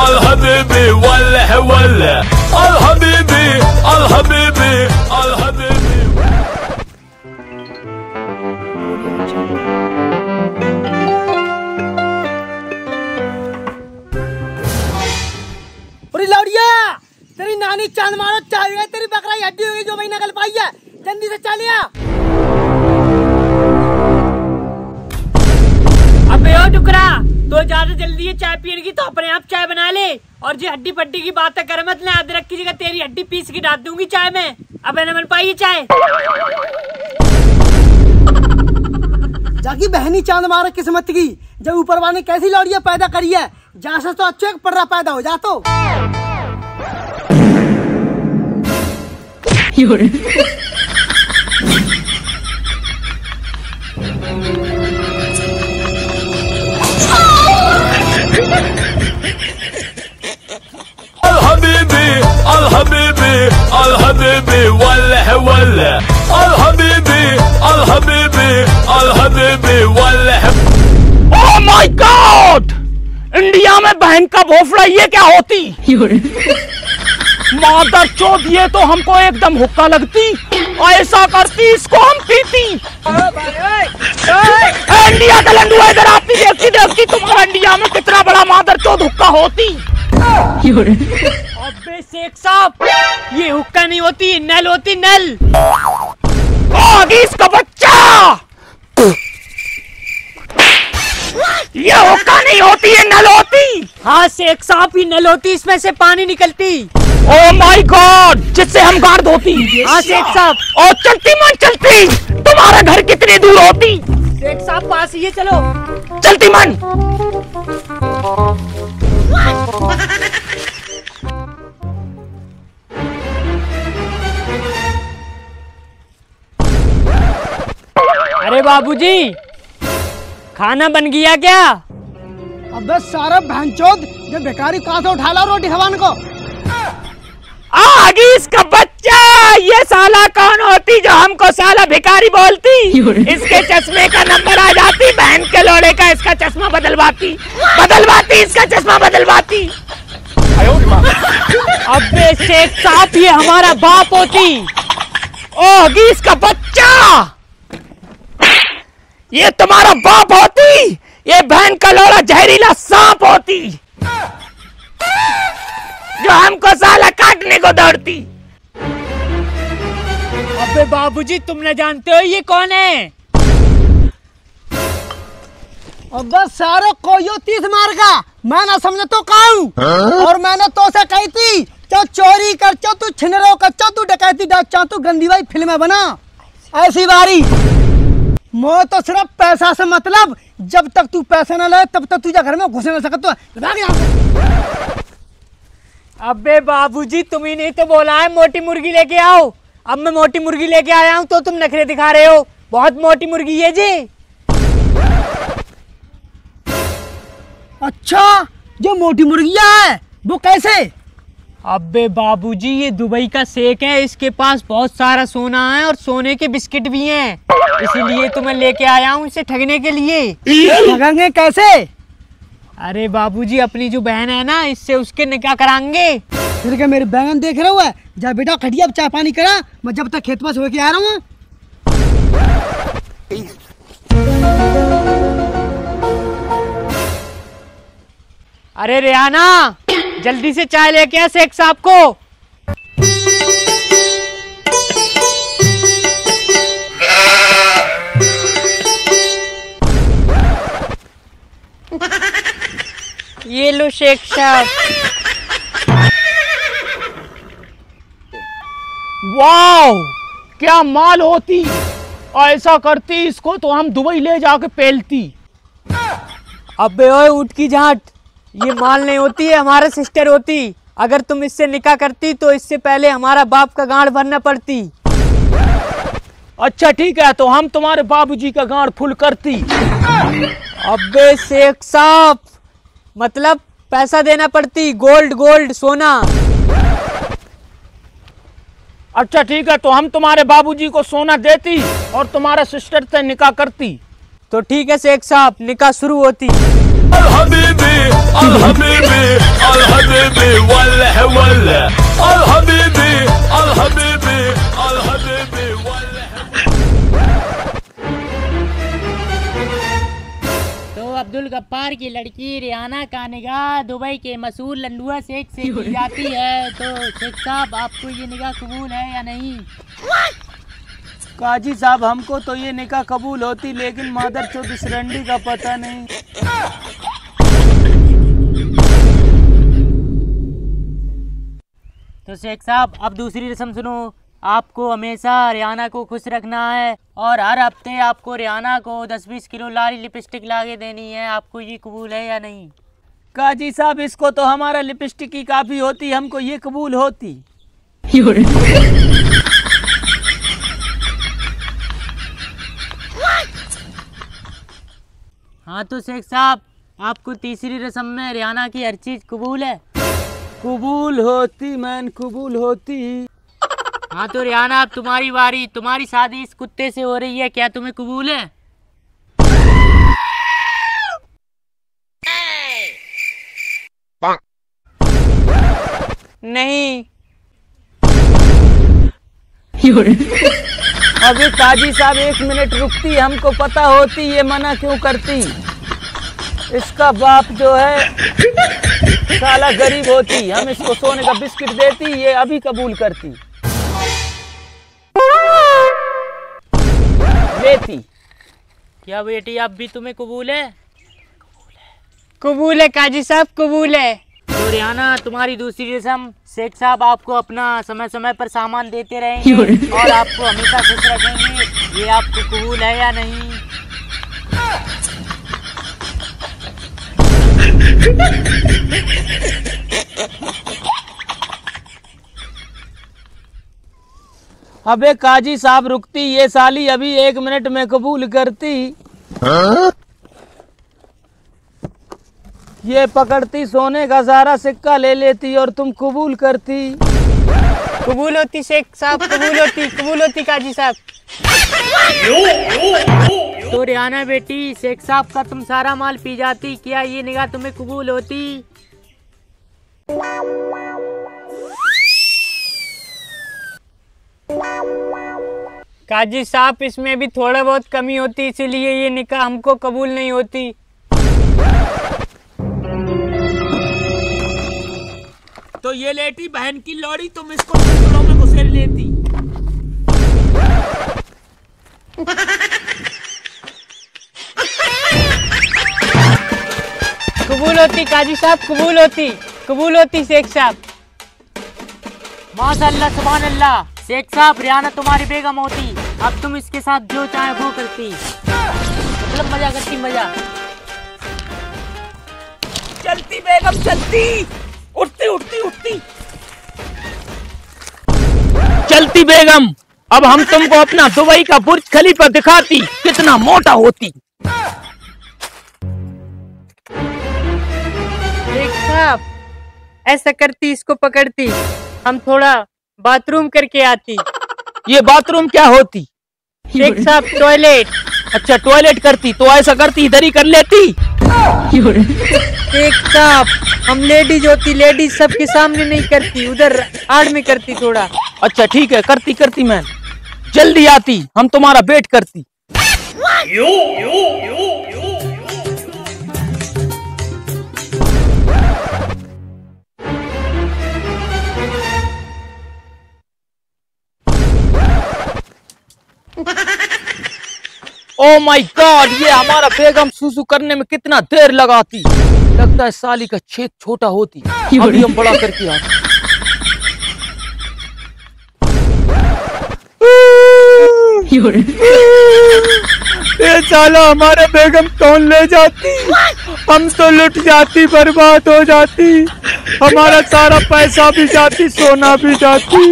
الحبيبي ولا ولا الحبيبي الحبيبي الحبيبي अरे लौड़िया तेरी नानी चांद मारो चाहिए तेरी बकरा की हड्डी होगी जो महीना कल पाई है जल्दी से चलिया। अबे ओ टुकड़ा तो ज्यादा जल्दी ये चाय पीने की तो अपने आप चाय बना ले और जो हड्डी पट्टी की बात कर मत ना अदरक की जगह तेरी हड्डी पीस के डाल दूंगी चाय में। अब ना बन पाई चाय जाकी बहनी चांद मारा किस्मत की जब ऊपर वाले कैसी लौड़िया पैदा करी है जा से तो अच्छे पर्रा पैदा हो जा तो الحبيبي الحبيبي ولا ولا الحبيبي الحبيبي الحبيبي ولا Oh my God! इंडिया में बहन का भोफड़ा ये क्या होती मादर चोद ये तो हमको एकदम हुक्का लगती ऐसा करती इसको हम पीती। इंडिया का लंडुआ इधर आती देखती देखती तुम्हारा इंडिया में कितना बड़ा मादर चोद हुक्का होती। अबे शेख साहब ये हुक्का नहीं होती नल होती नल। इसका बच्चा ये हुक्का नहीं होती है नल होती। हाँ शेख साहब ये नल होती इसमें से पानी निकलती। ओह माय गॉड जिससे हम गार्ड होती। हाँ शेख साहब और चलती मन चलती तुम्हारा घर कितनी दूर होती। शेख साहब पास ही है चलो चलती मन। अरे बाबूजी खाना बन गया क्या? अबे सारा भैंचोद जो बेकारी कहाँ से उठा ला रोटी खवाने को। आगे इसका बच्चा ये साला कौन होती जो हमको साला भिखारी बोलती। इसके चश्मे का नंबर आ जाती बहन के लोड़े का इसका चश्मा बदलवाती इसका चश्मा बदलवाती। अबे शेख साहब ये हमारा बाप होती। ओगी इसका बच्चा ये तुम्हारा बाप होती ये बहन का लोड़ा जहरीला सांप होती जो हमको साला काटने को दौड़ती। अबे बाबूजी तुम न जानते हो ये कौन है? अबे सारो कोयो तीस मार का मैं ना समझ तो कहूँ और मैंने तो से कही थी चाहे चोरी कर चाहे तू छिनरो कर चाहे तू डकैती डाक चाहे तू गंदी भाई फिल्में बना ऐसी बारी मो तो सिर्फ पैसा से मतलब जब तक तू पैसा ना ले तब तक तुझे घर में घुस ना सकते। अबे बाबूजी तुम ही नहीं तो बोला है मोटी मुर्गी लेके आओ। अब मैं मोटी मुर्गी लेके आया हूँ तो तुम नखरे दिखा रहे हो बहुत मोटी मुर्गी है जी। अच्छा जो मोटी मुर्गिया है वो कैसे? अबे बाबूजी ये दुबई का शेख है इसके पास बहुत सारा सोना है और सोने के बिस्किट भी हैं इसीलिए तो मैं लेके आया हूँ इसे ठगने के लिए। ठगेंगे कैसे? अरे बाबूजी अपनी जो बहन है ना इससे उसके निकाह कराएंगे। फिर क्या मेरी बहन देख रहा हुआ जा बेटा खटिया चाय पानी करा मैं जब तक खेत में सो के आ रहा हूँ। अरे रेहाना जल्दी से चाय लेके आ शेख साहब को। ये लो शेख साहब। वाओ क्या माल होती ऐसा करती इसको तो हम दुबई ले जाके पेलती। अबे ओए उठ की जाट ये माल नहीं होती है हमारा सिस्टर होती अगर तुम इससे निकाह करती तो इससे पहले हमारा बाप का गांड भरना पड़ती। अच्छा ठीक है तो हम तुम्हारे बाबूजी का गांड फुल करती। अबे शेख साहब मतलब पैसा देना पड़ती गोल्ड गोल्ड सोना। अच्छा ठीक है तो हम तुम्हारे बाबूजी को सोना देती और तुम्हारे सिस्टर से निकाह करती। तो ठीक है शेख साहब निकाह शुरू होती। الحبيبي الحبيبي अब्दुल गफ्फार की लड़की रियाना का निगाह दुबई के मशहूर लंडुआ शेख से की जाती है। तो शेख साहब, आपको ये निगाह कबूल है या नहीं? काजी साहब, हमको तो ये निगाह कबूल होती, लेकिन मादरचोद इस रंडी का पता नहीं। तो शेख साहब, अब दूसरी रस्म सुनो। आपको हमेशा रियाना को खुश रखना है और हर हफ्ते आपको रियाना को 10-20 किलो लाल लिपस्टिक लाके देनी है। आपको ये कबूल है या नहीं? काजी साहब, इसको तो हमारा लिपस्टिक की काफ़ी होती, हमको ये कबूल होती। हाँ, तो शेख साहब, आपको तीसरी रस्म में रियाना की हर चीज़ कबूल है? कबूल होती मैन, कबूल होती। हाँ, तो रियाना, अब तुम्हारी बारी। तुम्हारी शादी इस कुत्ते से हो रही है, क्या तुम्हें कबूल है? नहीं। अभी काजी साहब 1 मिनट रुकती, हमको पता होती ये मना क्यों करती। इसका बाप जो है साला गरीब होती, हम इसको सोने का बिस्किट देती, ये अभी कबूल करती बेटी। क्या बेटी, आप भी तुम्हें कबूल है? कबूल है काजी साहब, कबूल है। तो रियाना, तुम्हारी दूसरी रस्म। शेख साहब आपको अपना समय समय पर सामान देते रहेंगे और आपको हमेशा खुश रखेंगे, ये आपको कबूल है या नहीं? अबे काजी साहब रुकती, ये साली अभी 1 मिनट में कबूल करती। ये पकड़ती सोने का सारा सिक्का ले लेती और तुम कबूल करती। कबूल होती शेख साहब, कबूल होती, कबूल होती काजी साहब। तो रियाना बेटी, शेख साहब का तुम सारा माल पी जाती, क्या ये निगाह तुम्हें कबूल होती? काजी साहब, इसमें भी थोड़ा बहुत कमी होती, इसीलिए ये निकाह हमको कबूल नहीं होती। तो ये लेटी बहन की लौड़ी, तुम इसको चुगलों में घुसेड़ लेती। कबूल होती काजी साहब, कबूल होती, कबूल होती शेख साहब। माशाल्लाह, सुभान अल्लाह। शेख साहब, रियाना तुम्हारी बेगम होती, अब तुम इसके साथ जो चाहे वो करती, मतलब मजा करती, मजा। चलती बेगम चलती, उठती उठती उठती, चलती बेगम। अब हम तुमको अपना दुबई का बुर्ज खलीफा दिखाती, कितना मोटा होती। शेख साहब ऐसा करती, इसको पकड़ती, हम थोड़ा बाथरूम करके आती। ये बाथरूम क्या होती? शेख साहब टॉयलेट। अच्छा, टॉयलेट करती, तो ऐसा करती इधर ही कर लेती। शेख साहब, हम लेडीज होती, लेडीज सबके सामने नहीं करती, उधर आड़ में करती थोड़ा। अच्छा ठीक है, करती करती मैं जल्दी आती, हम तुम्हारा वेट करती। यो, यो, यो, यो। ओ माय गॉड, ये हमारा बेगम सुसु करने में कितना देर लगाती, लगता है साली का छेद छोटा होती, अभी हम बड़ा करके आते। ये साला हमारा बेगम कौन ले जाती, हम तो लुट जाती, बर्बाद हो जाती, हमारा सारा पैसा भी जाती, सोना भी जाती।